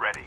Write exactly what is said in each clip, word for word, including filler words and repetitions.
ready.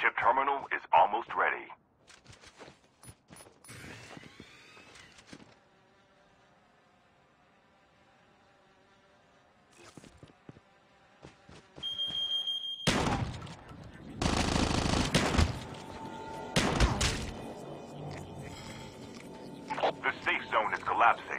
Ship terminal is almost ready. The safe zone is collapsing.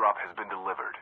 drop has been delivered.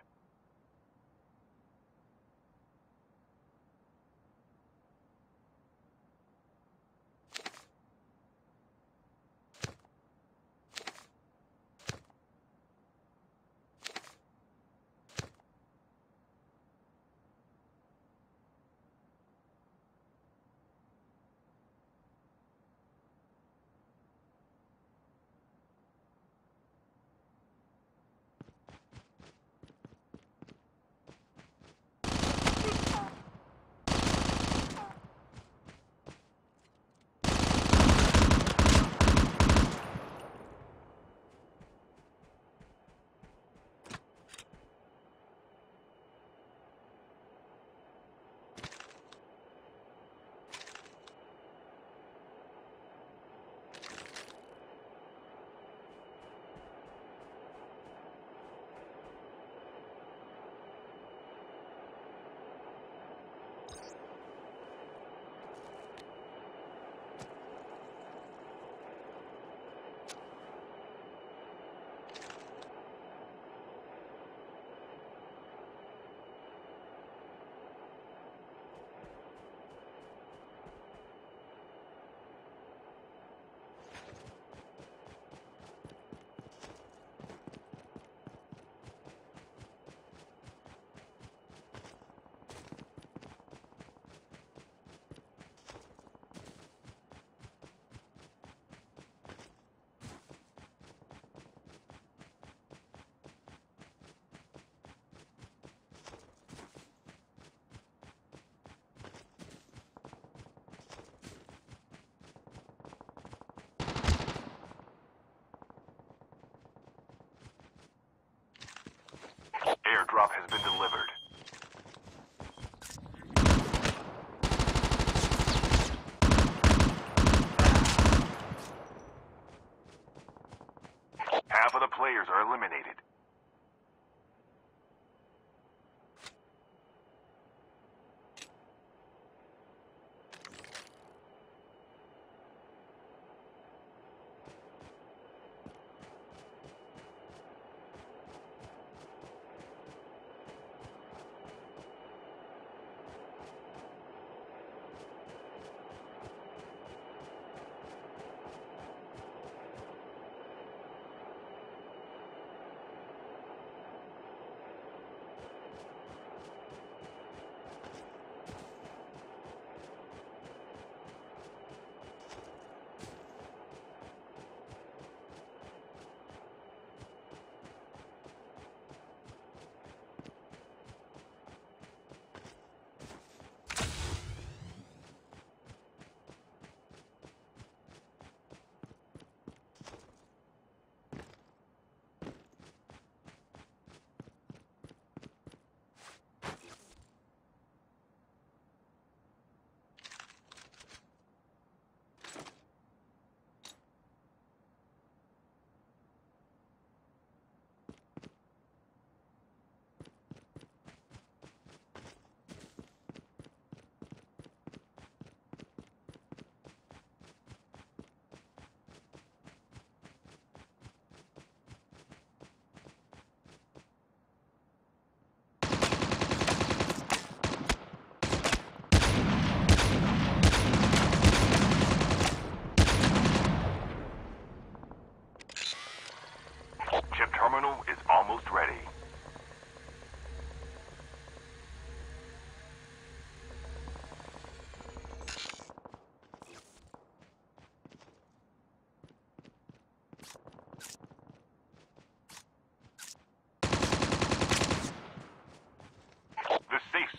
Airdrop has been delivered. Half of the players are eliminated.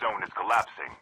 Zone is collapsing.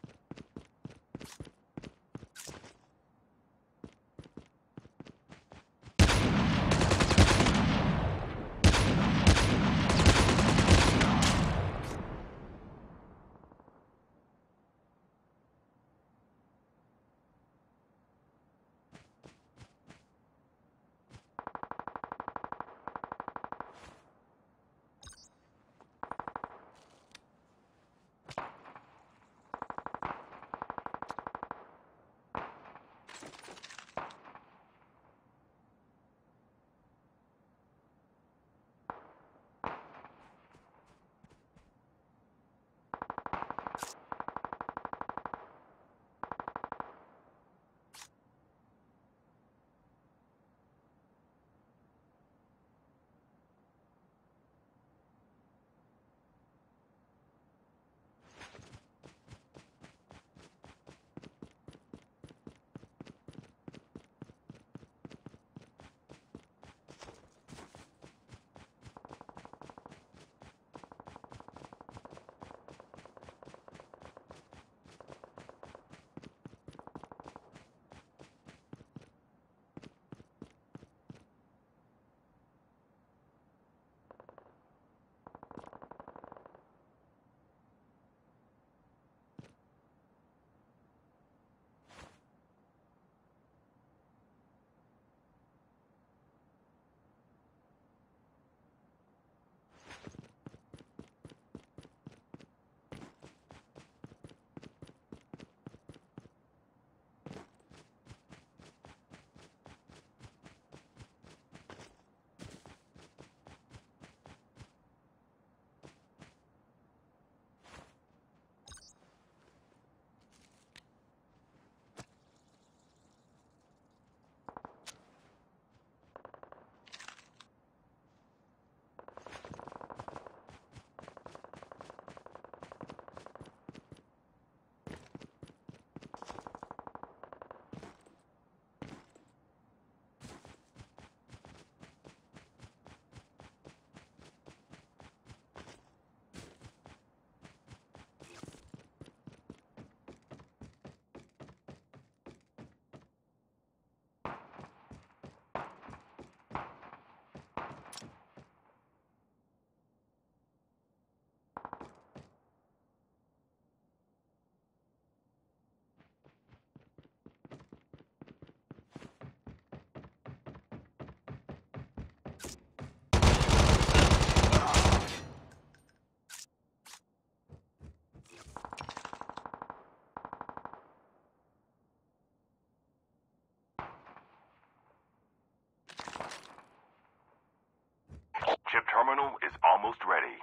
almost ready.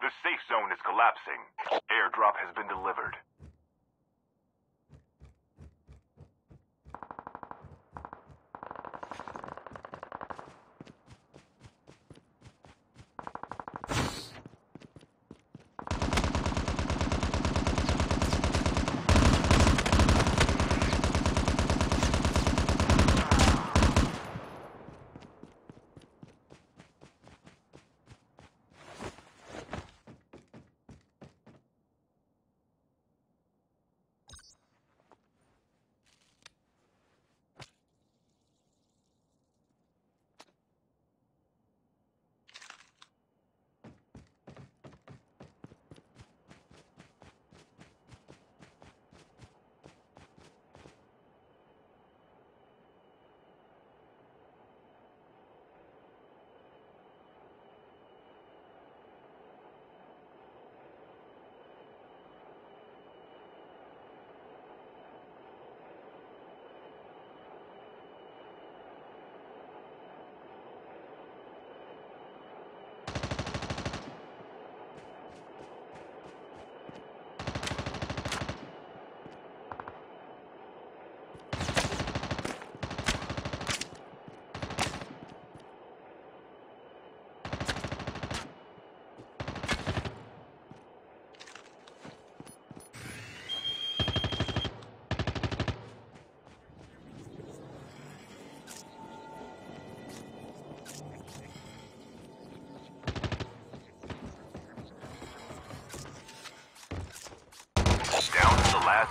The safe zone is collapsing. Airdrop has been delivered.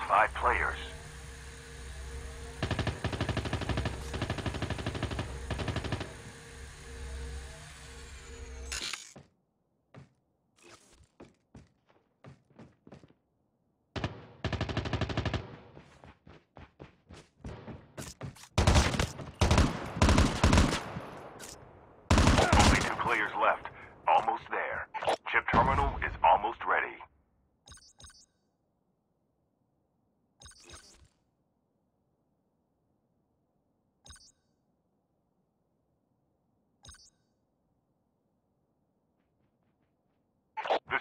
Five players. Only two players left. Almost there. Chip terminal is almost ready. The